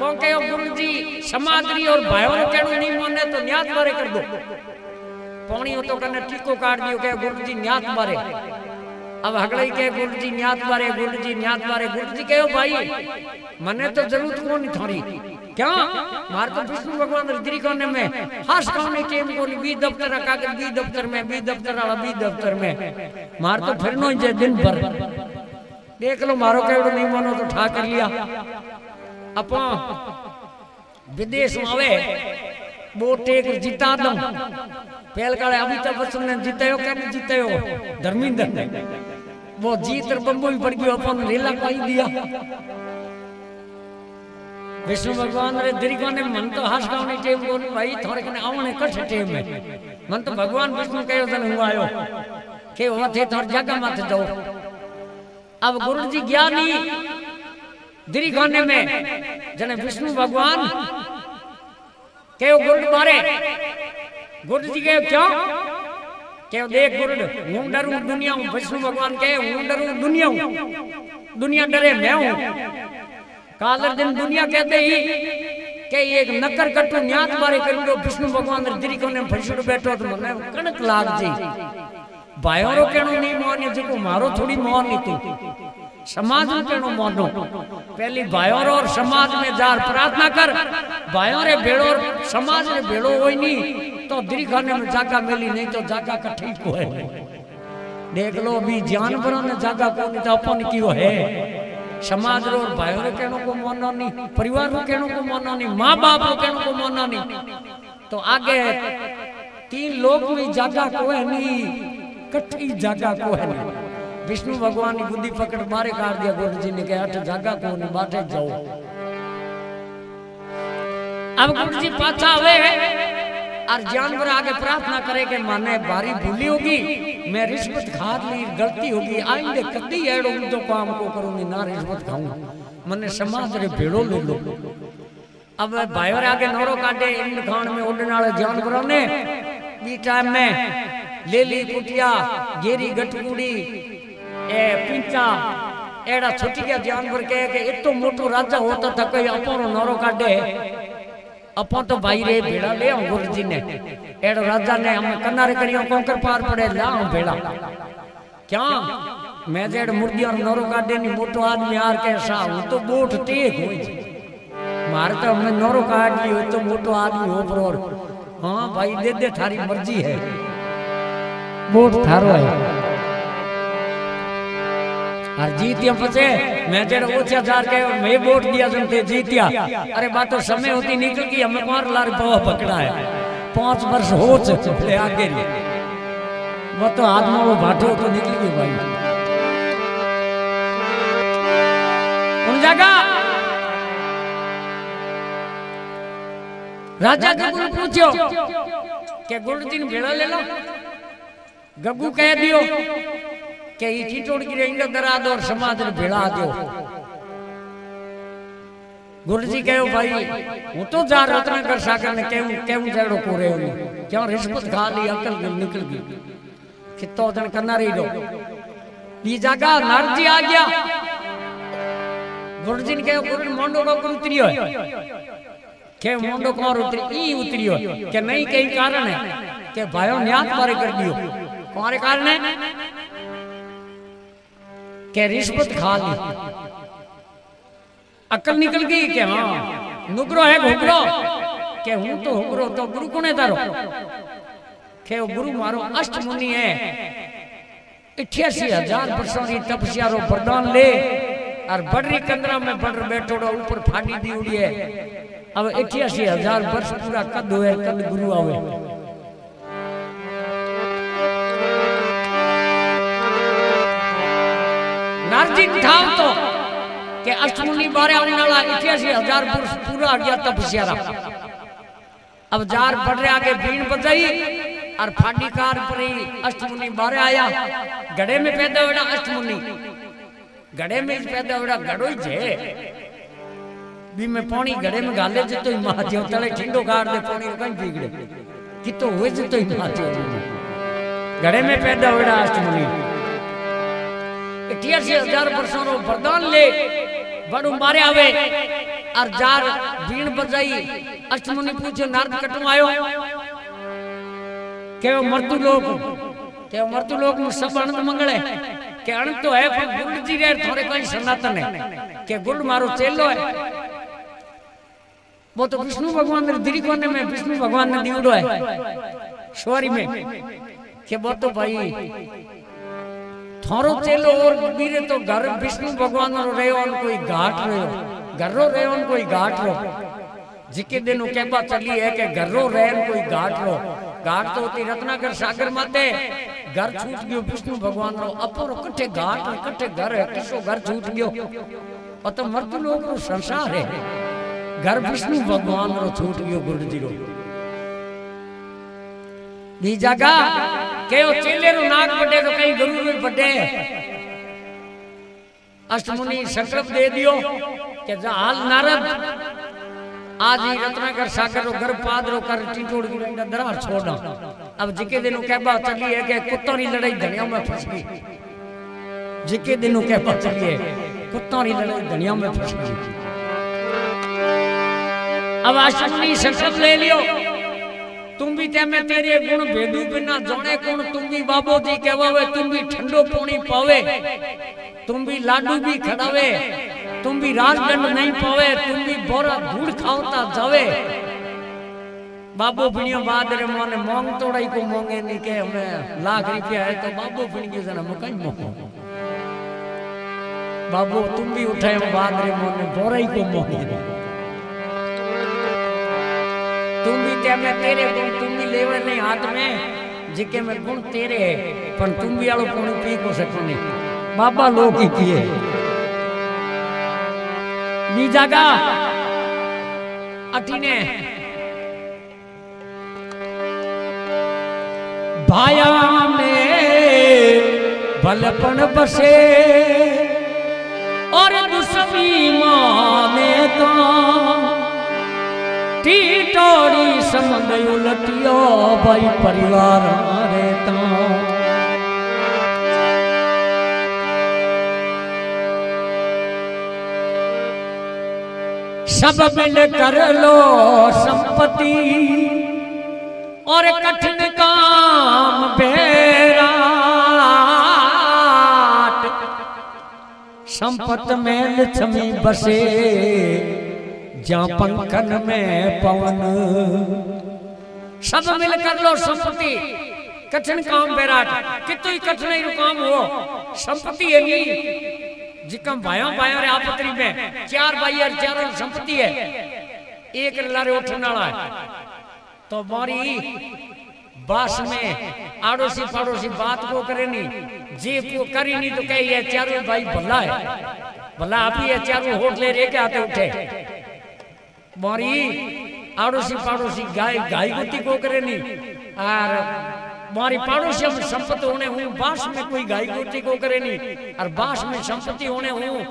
बोके ओ गुरु जी समादरी और भाइयों ने कहनो नहीं मोने तो न्यात मारे कर दो पानी तो कने टीको काट दियो के गुरु जी न्यात मारे। अब हगड़ई के गुरु जी न्यात मारे गुरु जी न्यात मारे गुरु जी कहो भाई मने तो जरूरत को नहीं थारी क्या मार तो विष्णु भगवान ऋद्री कोने में हास कोने टेम कोनी बी दफ्तर कागज बी दफ्तर में बी दफ्तर वाला बी दफ्तर में मार तो फिरनो जे दिन भर देख लो मारो केवड़ो नहीं मानो तो ठा कर लिया। अपन विदेश मावे बोटे के जिता दो पहल काले अभी तक वचन ने जितायो कने जितायो धर्मेंद्र ने वो जीत और बम्बई पड़ गयो अपन रेला पाई दिया विष्णु भगवान रे दरिका ने मन तो हास गावनी टेम को भाई थोड़े कने आवने कठ टेम है मन तो भगवान विष्णु कयो जन हुआ आयो के वो थे थोड़ जगह मत जाओ। अब गुरु जी ज्ञानी दरिका ने में जने विष्णु भगवान के गुरु मारे गुरु जी के क्यों के देख गुरु हूं डरू दुनिया हूं विष्णु भगवान के हूं डरू दुनिया हूं दुनिया डरे मैं हूं कालर दिन दुनिया कहते ही के एक नकर कट्टू न्यात मारे करो विष्णु भगवान दरी कोने फसड़ बैठो तो मने कणक लाग जी भाइयों रो केनो नहीं माने जको मारो थोड़ी मान नहीं तू समाज में केनो मानो पहली भाइयों रो और समाज में जार प्रार्थना कर भाइयों रे भेड़ो और समाज रे भेड़ो होई नहीं तो दरी खाने में जागा मिली नहीं तो जागा कठी को है देख लो भी जानवरों ने जागा को नहीं तो अपन की है समाज रो और भाइयों रो कहनो को मानना नहीं परिवार रो कहनो को मानना नहीं माँ बाप रो कहनो को मानना नहीं तो आगे तीन लोग में जागा को है नहीं कट्टी जागा को है नहीं। विष्णु भगवान ने बुद्धि पकड़ मारे काट दिया गुरु जी ने कहा अठ जागा को नहीं बाटे जाओ। अब गुरु जी पाछा आवे और जानवर आगे प्रार्थना करे के माने बारी भूली होगी मैं रिश्वत खा ली गलती होगी आइंदे कदी एड़ो उल्टो काम को करूंगी ना रिश्वत खाऊंगा मने समाज रे भेड़ो ले लो। अब भाइयों रे आगे नोरो काटे इन खान में उड़ने वाले जानवरों ने बी टाइम में ले ली कुटिया गेरी गटकुड़ी ए पिंचा एड़ा छोटी गया जानवर कहे के इतो मोटो राजा होता था कोई अपनो नोरो काटे अपन तो भाई रे भेड़ा ले आओ गुरु जी ने एड़ो राजा ने हम कनारे करियो कोंकर पार पड़े लाओ भेड़ा क्या मैं जेड़ मुर्दिया नोरो काटे नी मोटो आदमी यार के सा हूं तो बोट टेक होई मार तो हमने नोरो काट लियो तो मोटो आदमी हो पर हां भाई दे दे थारी मर्जी है बोट थारो है और जीतिया पचे मैं जेड़ ऊंचा जार के मैं बोट दिया जनते जीतिया। अरे बात समय होती निकल गई हमें मार लार पाव पकड़ा है 5 वर्ष हो चले आगे वो तो आदमा वो भाटो तो निकल गई भाई उन जगह। राजा गगू पूछो के गुरुदिन भेड़ा ले लो। गगू कह दियो के ई टिटोड़ की रेंडो दरा दो और समाज ने भेड़ा दो। गुरुजी कहो भाई हूं तो जा रत्न कर सागर ने कहूं कहूं जड़ो को रे क्यों रिश्वत खा ली अकल निकल गई कितो जन करना रही दो। बीजा का नरजी आ गया गुरुजी ने कहो गुरु मोंडो को उतरियो के मोंडो कोर उतरियो के नहीं कई कारण है के भायो न्यात मारे कर दियो कोरे कारण है के रिश्वत खा ली अकल निकल गई के हां नुगरो है घुगरो के हूं तो घुगरो तो गुरु कोने तारो के वो गुरु मारो अष्ट मुनि है 88000 वर्षों की तपस्या रो वरदान ले और बड़ी कंदरा में बड़ बैठोड़ो ऊपर फाड़ी दी उड़ी है। अब 88000 वर्ष पूरा कद हुए कद गुरु आवे नारजी ठाव तो के अष्टमुनि बारे आने वाला 88000 वर्ष पूरा आ गया तपस्या रा। अब जार बढ़े आगे बीन बजाई और फांडीकार परी अष्टमुनि बारे आया गड़े में पैदा हुआ अष्टमुनि गड़े में पैदा हुआ गड़ो ही जे भी में पानी गड़े में गाले जतो ही माथे तले ठंडो गाड़ दे पानी कहीं बिगड़े कितो होए जतो ही माथे गड़े में पैदा होड़ा अष्टमुनि 88000 वर्षों रो वरदान ले बड़ो मारे आवे और जार बीण बजाई। अष्टमुनि पूछो नारद कटो आयो केव मरतु लोग केव मरतु लोग में सब आनंद मंगले के आनंद तो है पर गुरु जी रे थोड़े कहीं सनातन है के गुरु मारो चेलो है वो तो विष्णु भगवान ने दिरी कोने में विष्णु भगवान ने दियो है सॉरी में के वो तो भाई थारो चेलो और बीरे तो घर विष्णु भगवान रो रहे और कोई घाट रहे घर रो रहे और कोई घाट रो जिके दिन ओ केबा चली है के घर रो रहे कोई घाट रो घाट तो होती रत्नाकर सागर माते घर छूट गयो विष्णु भगवान रो अपरो कठे घाट कठे घर है किसो घर छूट गयो और तो मर्द लोग रो संसार है घर विष्णु भगवान रो छूट गयो गुरु जी रो। बीजा का केओ चेले रो नाक बटे तो कई गुरु रो बटे अष्टमुनि संकल्प दे दियो के जा हाल नारद आज ही रत्नाकर सागर रो घर पाद रो कर टिटोड़ की दरार छोड़ा। अब जिके दिनो कहबा चली है के कुत्तों री लड़ाई धनिया में फंस गई जिके दिनो कहबा चली है कुत्तों री लड़ाई धनिया में फंस गई। अब अष्टमुनि संकल्प ले लियो तुम भी ते में तेरे गुण भेदू बिना जाने गुण तुम भी बाबो जी कहवावे तुम भी ठंडो पानी पावे तुम भी लाडू भी खड़ावे तुम भी राजदंड नहीं पावे तुम भी बोरा धूड़ खावता जावे बाबो भणियो बाद रे मोने मांग तोड़ाई को मांगे नहीं के हमें ₹1,00,000 है तो बाबो भणियो जना मकाई मोको बाबो तुम भी उठाए बाद रे मोने बोराई को मांगे तुम भी ते में तेरे गुण तुम भी लेवे नहीं हाथ में जिके में गुण तेरे है पर तुम भी आलो पानी पी को सको नहीं बाबा लोग ही पिए। बीजा का अटीने भाया में भलपन बसे और दुश्मी माँ में तो टीटोड़ी समंद उलटियो भाई परिवार रहता सब मिल कर लो संपत्ति और कठिन काम बेराट संपत में लक्ष्मी बसे पंखन में पवन सब मिल कर लो संपत्ति कठिन काम बैराट कितो ही कठिनाई रो काम हो संपत्ति है नी जिकम भायो भायो रे आपतरी में चार भाई और चारों संपत्ति है एक लारे उठने वाला है तो मारी बास में आड़ोसी पड़ोसी बात को करे नहीं जे को करी नहीं तो कहे ये चारों भाई भला है भला आप ही ये चारों होटले रे के आते उठे मारी आड़ोसी पड़ोसी गाय गाय गुती को करे नहीं और मारी पड़ोसी में संपत्ति होने हूं बास में कोई गाय गुती को करे नहीं और बास में संपत्ति होने हूं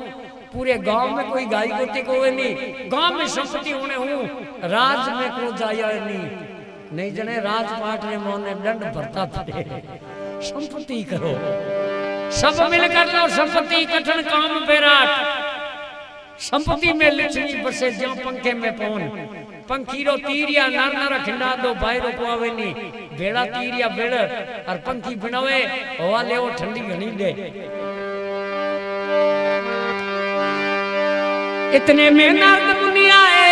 पूरे गांव में कोई गाय गुती को नहीं गांव में संपत्ति होने हूं राज में को जाया नहीं नहीं जने राजपाट ने मोने दंड भरता पड़े संपत्ति करो सब मिलकर लो संपत्ति कठिन काम बेराट संपत्ति में लिचनी बसे ज्यों पंखे में पौन पंखीरो तीरिया नार नारा खिंडा दो बायरो पुआवे नी बेड़ा तीरिया बेड़ और पंखी बनावे हवा ले वो ठंडी घनी दे इतने में नारद मुनि आए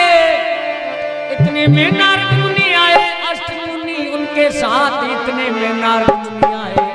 इतने में नारद मुनि आए के साथ इतने में नारद मुनि आए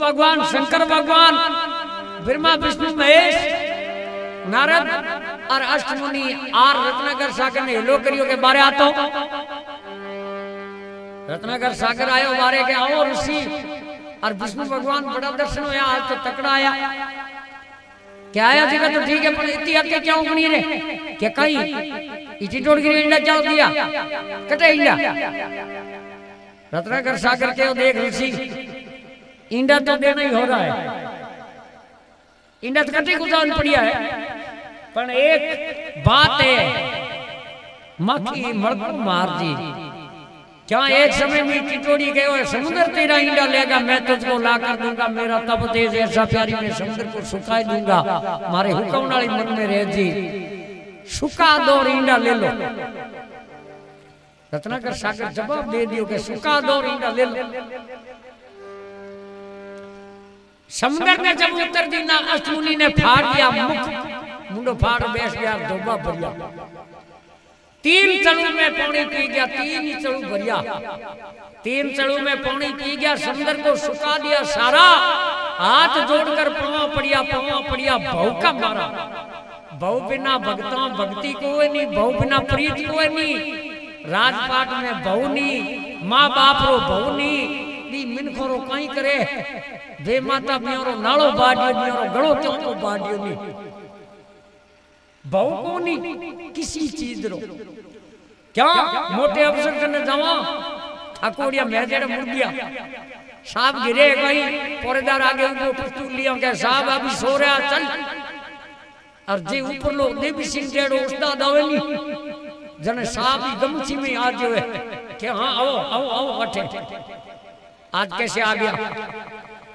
भगवान शंकर भगवान ब्रह्मा विष्णु महेश नारद और अष्टमुनि आर रत्नागर सागर ने हेलो करियो के बारे आतो रत्नागर सागर आयो बारे के आओ ऋषि और विष्णु भगवान बड़ा दर्शन होया आज तो तकड़ा आया क्या आया जगह तो ठीक है पर इतनी आके क्या उगनी रे क्या कहीं इची टोड़ गिरी इंडा जाओ दिया कटे इंडा रत्नागर सागर के देख ऋषि इंडा तो देना ही हो रहा है इंडा तो कटी गुजारन पड़िया है पर एक बात है मक्खी मरको मार दी क्या एक समय में टिटोड़ी गए और समुद्र तेरा इंडा लेगा मैं तुझको ला कर दूंगा मेरा तब तेज ऐसा प्यारी मैं समुद्र को सुखा दूंगा मारे हुक्म नाली मन में रह जी सुखा दो इंडा ले लो रत्नाकर सागर जवाब दे दियो के सुखा दो इंडा ले लो समुद्र ने जब उतर दी ना अष्टमुनि ने फाड़ दिया मुख मुंडो फाड़ बैठ गया धोबा भरिया तीन चलू में पानी पी गया तीन ही चलू भरिया तीन चलू में पानी पी गया समुद्र को सुखा दिया सारा हाथ जोड़कर पवा पड़िया भाव का मारा भाव बिना भक्ता भक्ति कोई नहीं भाव बिना प्रीत कोई नहीं राजपाट में भाव नहीं माँ बाप रो भाव नहीं दी मिनखोरो काई करे बे माता मेरो नालो बाडियो मेरो गलो चोको बाडियो नी बहु को नी किसी चीज रो क्या मोटे अफसर कने जावा ठाकोरिया मैं जेड़ा मुड़ गया साहब गिरे कहीं पौरेदार आगे उनको पिस्तूल लियो के साहब अभी सो रहा चल और जे ऊपर लो देवी सिंह जेड़ो उसदा दावेली जने साहब ही गमछी में आ जावे के हां आओ आओ आओ अठे आज कैसे आ गया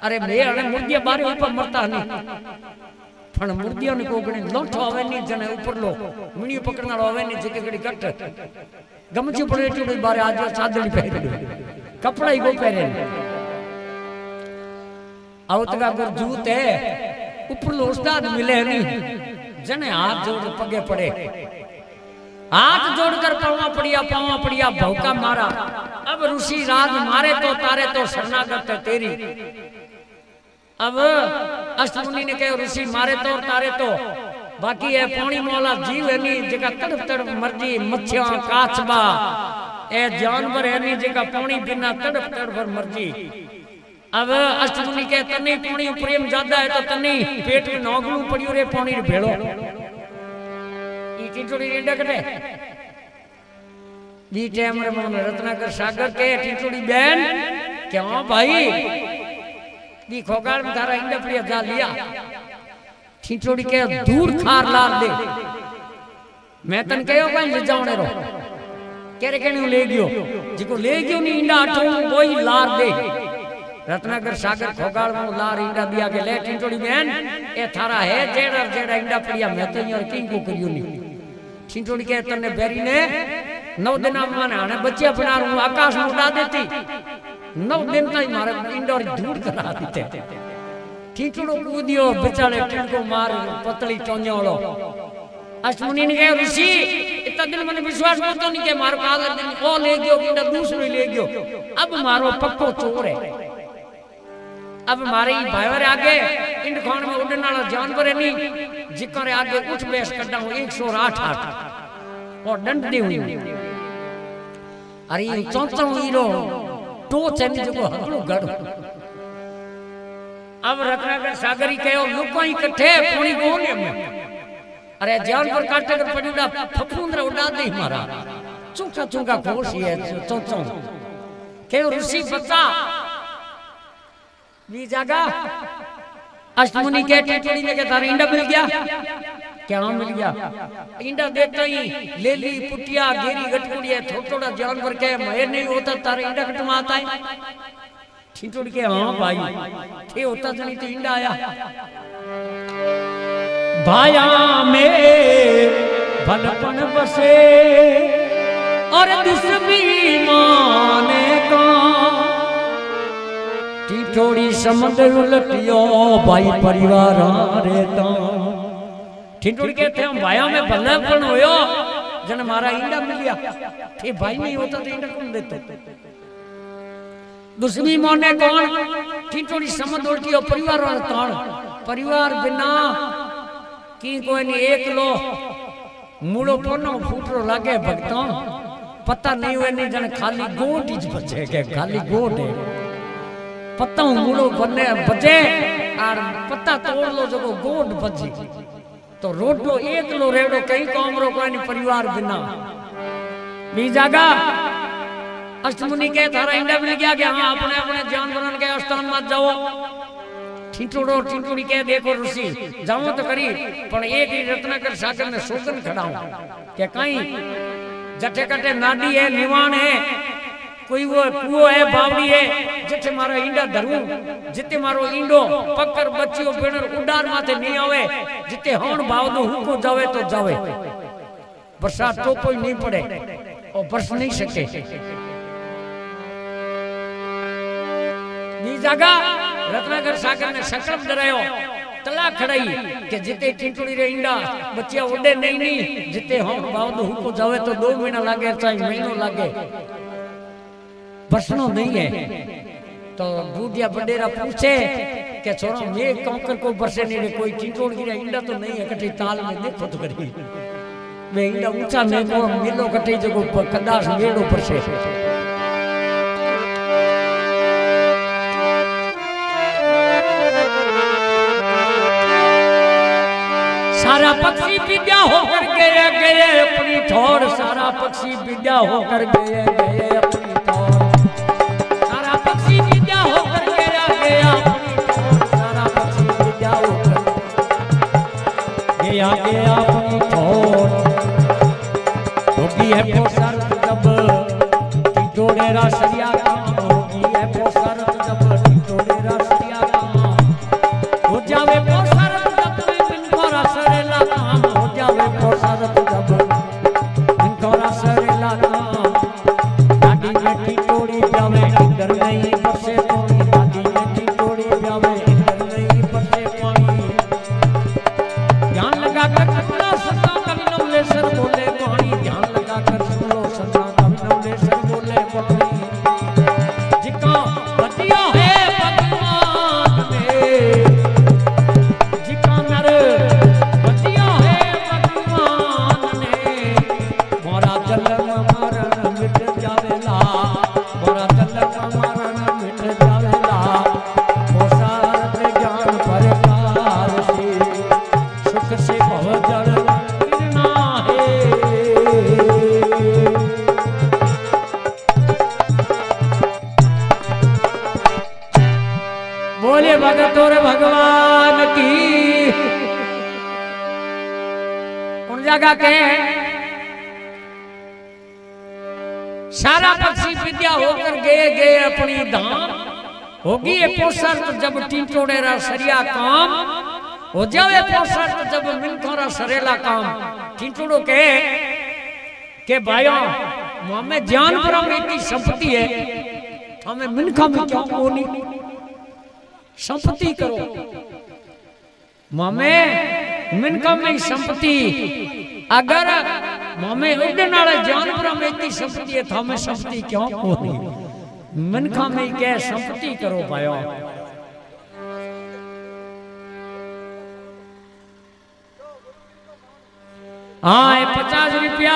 अरे मेरे मुर्गिया बारे ऊपर मरता नहीं फण मुर्दिया ने कोगने लोठो आवे नहीं जने ऊपर लो मुनियो पकड़ना आवे नहीं जके गड़ी कट गमची पड़े टुड़ी बारे आज चादरी पहरे कपड़ा ही को पहरे आवतगा गुरजूत है ऊपर लो उस्ताद मिले नहीं जने हाथ जोड़ पगे पड़े हाथ जोड़कर पावा पड़िया भौका मारा अब ऋषि राज मारे तो तारे तो शरणागत तेरी। अब अष्टमुनि ने कहो ऋषि मारे तो तारे तो बाकी है पौणी मौला जीव है नहीं जेका तड़प तड़प मर्जी मच्छिया काचबा ए जानवर है नहीं जेका पौणी बिना तड़प तड़प मर्जी। अब अष्टमुनि कहे तने पौणी प्रेम ज्यादा है तो तने पेट में नौगलू पड़ियो रे पौणी भेड़ो ई टिटोड़ी रेडा कटे बी टाइम रे मन रत्नाकर सागर के टिटोड़ी बहन के हां भाई दी खोगार में तारा इंडा पड़िया जा लिया ठिठोड़ी के दूर खार लार दे मैं तन कयो कोई ले जावणे रो केरे केणियो ले गयो जिको ले गयो नी इंडा अठो कोई लार दे रत्नाकर सागर खोगार में लार इंडा दिया के ले ठिठोड़ी बहन ए थारा है जेड़ा जेड़ा इंडा पड़िया मैं तो यार किंको करियो नी ठिठोड़ी के तने बेरी ने 9 दिना मान हाने बच्चिया बनारू आकाश में उड़ा देती 9 दिन तक मारे इंडोर दूर करा देते टिटोड़ो कूदियो बेचारे टिनको मार पतली टोंजो वालो अष्टमुनि ने कहे ऋषि इतना दिन मने विश्वास करतो नहीं के मारो काल दिन ओ ले गयो इंडा दूसरो ले गयो अब मारो पक्को चोर है अब मारे ही भाईवर आगे इंड खान में उड़न वाला जानवर है नहीं जिकरे आगे कुछ बेस कड्डा हो 108 और दंड दे हुई अरे चौंचौ हीरो तो चैन जो हलो गड़। अब रत्नाकर सागरी कहो लोको इकट्ठे पूरी गोने में अरे जानवर काटे कर पड़ीड़ा फफूंदरा उड़ा दे मारा चूका चूका घोसी है चौचौ कहो ऋषि बचा नी जागा अष्टमुनि के टिटोड़ी ने के थारे इंडा मिल गया क्या मिल गया इंडा देता ही ले ली पुटिया घेरी गटकुड़ी है थोड़ा जानवर के मैं नहीं होता तारे इंडा कटमा आता है टिटोड़ी के हां भाई थे होता जनी तो इंडा आया भाया में भलपन बसे और दुश्मी माने का टिटोड़ी समुद्र उलटियो भाई परिवार रहता टिटोड़ी के थे भाया में भलापन होयो जन मारा इंडा मिल गया थे भाई नहीं होता तो इंडा कौन देता दुश्मी मोने कौन टिटोड़ी समुद्र उलटियो परिवार रहता परिवार बिना की कोई नहीं एकलो मूलो पोनो फूटरो लागे भक्तों पता नहीं हुए नहीं जन खाली गोट ही बचे के खाली गोट है पत्ता मूलो बने बजे और पत्ता तोड़ लो जो गोट बजे तो रोटो एक लो रेडो कई कामरो कोई परिवार बिना बी जागा अष्टमुनि के थारा इंडा मिल गया के हां अपने अपने जानवरन के स्थान मत जाओ टिटोड़ो टिटोड़ी के देखो ऋषि जाओ तो करी पर एक ही रत्नाकर सागर ने सोगन खड़ा हूं के कहीं जटे कटे नाडी है निवान है कोई वो कुओ है बावड़ी है जिथे मारो इंडा धरू जिथे मारो इंडो पकड़ बच्चियो बेनर उडार माथे नहीं आवे जिथे हण भाव दो हुको जावे तो जावे बरसात तो कोई नहीं पड़े और बरस नहीं सके नी जागा रत्नाकर सागर ने सकल डरायो तला खड़ाई के जिते टिटोड़ी रे इंडा बच्चिया उड़े नहीं नहीं जिथे हण भाव दो हुको जावे तो 2 महीना लागे चाहे महीनो लागे बसनो नहीं है तो बूढ़िया बडेरा पूछे के छोरा ये कौकर को बरसे नहीं रे कोई टिटोड़ गिरा इंडा तो नहीं है कटी ताल में देखो तो करी मैं इंडा ऊंचा नहीं को मिलो कटी जको कदास मेड़ो पर से सारा पक्षी विद्या होकर गए गए अपनी ठौर सारा पक्षी विद्या होकर गए गए अपनी आगे अपनी छोड़ होगी है पोसर जब टिटोड़े रासिया काम होगी है पोसर जब टिटोड़े रासिया काम हो जावे पोसर जब बिन हो जावे तो जब मिलखोरा सरेला काम टिन्टोङा के भाइयों हमें ज्ञान इतनी संपत्ति है हमें मिलखा में क्यों कोनी संपत्ति करो हमें मिलखा में संपत्ति अगर हमें उड़ना जानवर में इतनी संपत्ति है तो हमें संपत्ति क्यों कोनी मिलखा में क्या संपत्ति करो भाइयों। हाँ 50 रुपया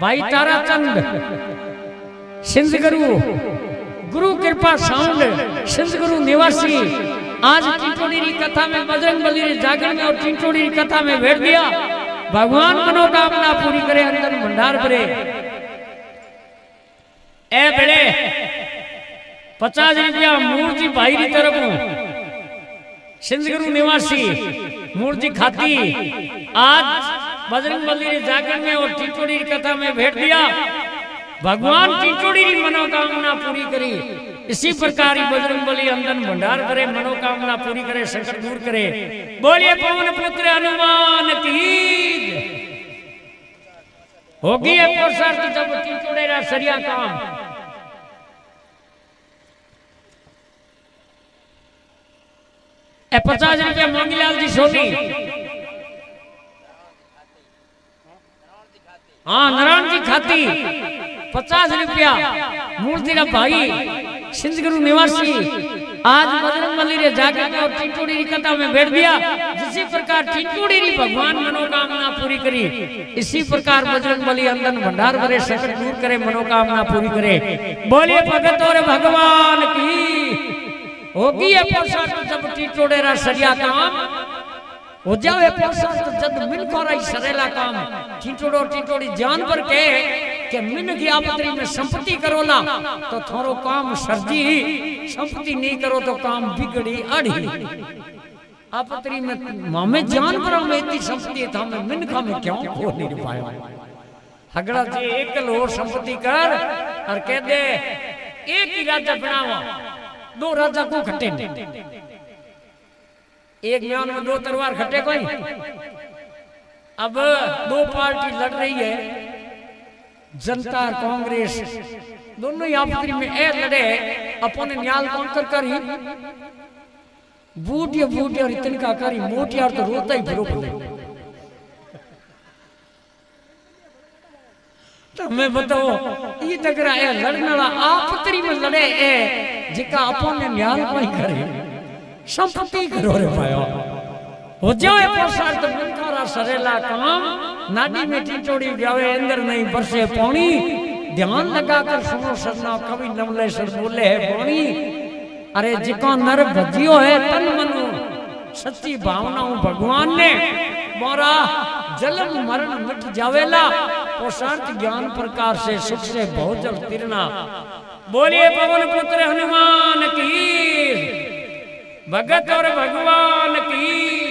भाई तारा चंद सिंजगुरू गुरु कृपा साउण्ड सिंजगुरू निवासी आज टिन्टोङा की कथा में बजरंग बली ने जागरण और टिन्टोङा की कथा में भेड़ दिया भगवान मनोकामना पूरी करे अंदर भंडार भरे। ए बड़े 50 रुपया मूर्ति भाई की तरफ सिंजगुरू निवासी मूर्ति खाती आज बजरंग बली ने जागरण में और टिन्टोङा की कथा में भेंट दिया भगवान टिन्टोङा की मनोकामना पूरी करी। इसी प्रकार बजरंग बली अंदर भंडार करे मनोकामना पूरी करे संकट दूर करे। बोलिए पवन पुत्र हनुमान की होगी है पुरुषार्थ जब टिन्टोङा रा सरिया काम। ए 50 रुपया मांगीलाल जी सोनी हाँ नारायण जी खाती 50 रुपया मूर्ति का भाई सिंजगुरू निवासी आज बजरंग बली ने जागरण और टिन्टोङा की कथा में भेंट दिया। जिसी प्रकार टिन्टोङा ने भगवान मनोकामना पूरी करी इसी प्रकार बजरंग बली अंदर भंडार भरे संकट दूर करे मनोकामना पूरी करे। बोलिए भगत और भगवान की होगी है पुरुषार्थ जब टिन्टोङा रा सरिया काम हो जावे तो जद मिन कोराई सरेला काम। टिन्टोङा जानवर के मिन की आपतरी में संपत्ति करोला तो थोरो काम सर्जी संपत्ति नहीं करो तो काम बिगड़ी अड़ी आपतरी में हमें जानवरों में इतनी संपत्ति था हमें मिन का में क्यों खो नहीं पाया। हगड़ा जी एकल हो संपत्ति कर और कह दे एक ही राजा बनावा 2 राजा को खटे एक म्यान में 2 तलवार खटे कोई। अब 2 पार्टी लड़ रही है जनता और कांग्रेस दोनों ही आपसी में ऐ लड़े अपने न्याल काउंटर कर ही बूटिया बूटिया और इतनी का करी मोटिया तो रोता ही फिरो तो मैं बताओ ये तगड़ा ऐ लड़ना आपसी में लड़े ऐ जिका अपने न्याल कोई करे संपत्ति करो रे भाइयों हो जावे पुरुषार्थ मिलखोरा सरेला काम नाडी में टिन्टोङा जावे अंदर नहीं बरसे पानी ध्यान लगाकर सुनो सरना कवि नमलेश्वर बोले है पानी। अरे जिको नर भजियो है तन मन सच्ची भावनाओं भगवान ने मोरा जलम मरण मिट जावेला पुरुषार्थ ज्ञान प्रकार से सुख से भोजल तिरना। बोलिए पवन पुत्र हनुमान की भगत और भगवान की।